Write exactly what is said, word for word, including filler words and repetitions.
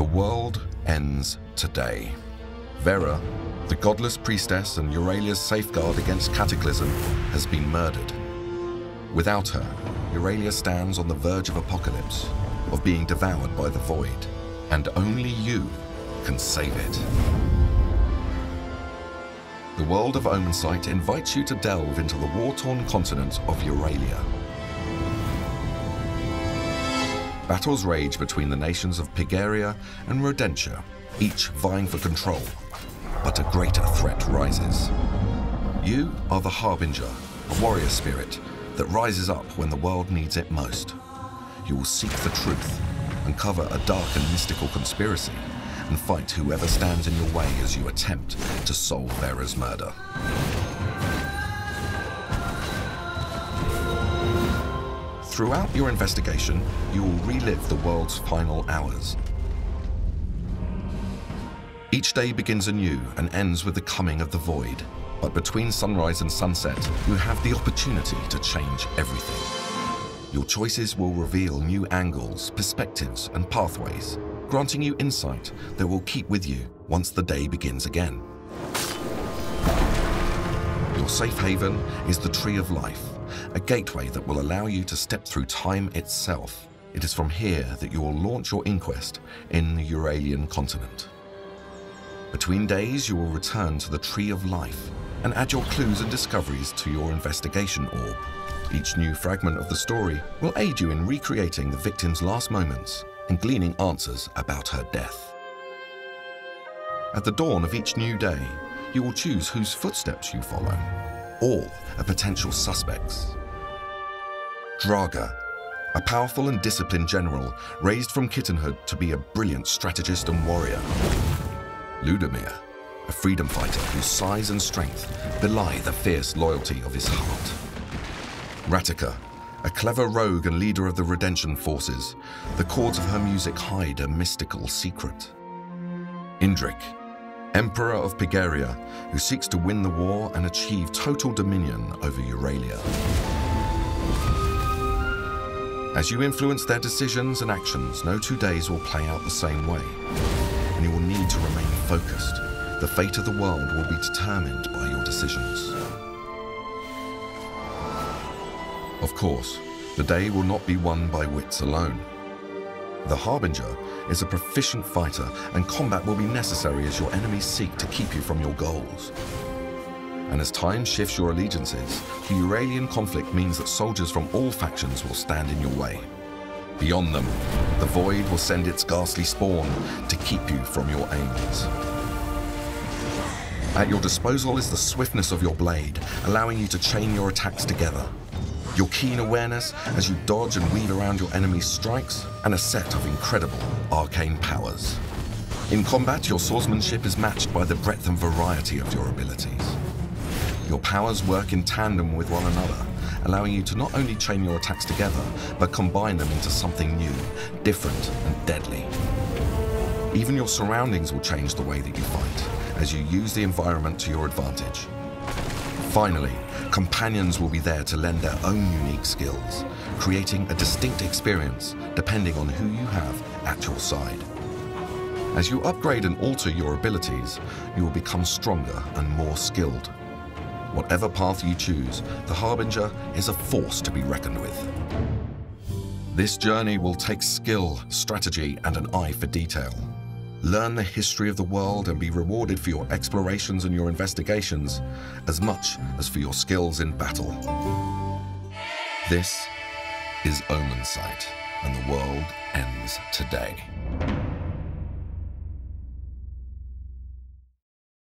The world ends today. Vera, the godless priestess and Urralia's safeguard against cataclysm, has been murdered. Without her, Urralia stands on the verge of apocalypse, of being devoured by the void, and only you can save it. The world of Omensight invites you to delve into the war-torn continent of Urralia. Battles rage between the nations of Pygoria and Rodentia, each vying for control, but a greater threat rises. You are the Harbinger, a warrior spirit that rises up when the world needs it most. You will seek the truth, uncover a dark and mystical conspiracy, and fight whoever stands in your way as you attempt to solve Vera's murder. Throughout your investigation, you will relive the world's final hours. Each day begins anew and ends with the coming of the void. But between sunrise and sunset, you have the opportunity to change everything. Your choices will reveal new angles, perspectives, and pathways, granting you insight that will keep with you once the day begins again. Your safe haven is the Tree of Life, a gateway that will allow you to step through time itself. It is from here that you will launch your inquest in the Urralian continent. Between days, you will return to the Tree of Life and add your clues and discoveries to your investigation orb. Each new fragment of the story will aid you in recreating the victim's last moments and gleaning answers about her death. At the dawn of each new day, you will choose whose footsteps you follow. All are potential suspects. Draga, a powerful and disciplined general raised from kittenhood to be a brilliant strategist and warrior. Ludomir, a freedom fighter whose size and strength belie the fierce loyalty of his heart. Ratika, a clever rogue and leader of the Redemption forces. The chords of her music hide a mystical secret. Indrik, Emperor of Pygoria, who seeks to win the war and achieve total dominion over Urralia. As you influence their decisions and actions, no two days will play out the same way, and you will need to remain focused. The fate of the world will be determined by your decisions. Of course, the day will not be won by wits alone. The Harbinger is a proficient fighter, and combat will be necessary as your enemies seek to keep you from your goals. And as time shifts your allegiances, the Urralian conflict means that soldiers from all factions will stand in your way. Beyond them, the void will send its ghastly spawn to keep you from your aims. At your disposal is the swiftness of your blade, allowing you to chain your attacks together. Your keen awareness as you dodge and weave around your enemy's strikes, and a set of incredible arcane powers. In combat, your swordsmanship is matched by the breadth and variety of your abilities. Your powers work in tandem with one another, allowing you to not only chain your attacks together, but combine them into something new, different, and deadly. Even your surroundings will change the way that you fight, as you use the environment to your advantage. Finally, companions will be there to lend their own unique skills, creating a distinct experience depending on who you have at your side. As you upgrade and alter your abilities, you will become stronger and more skilled. Whatever path you choose, the Harbinger is a force to be reckoned with. This journey will take skill, strategy, and an eye for detail. Learn the history of the world and be rewarded for your explorations and your investigations, as much as for your skills in battle. This is Omensight, and the world ends today.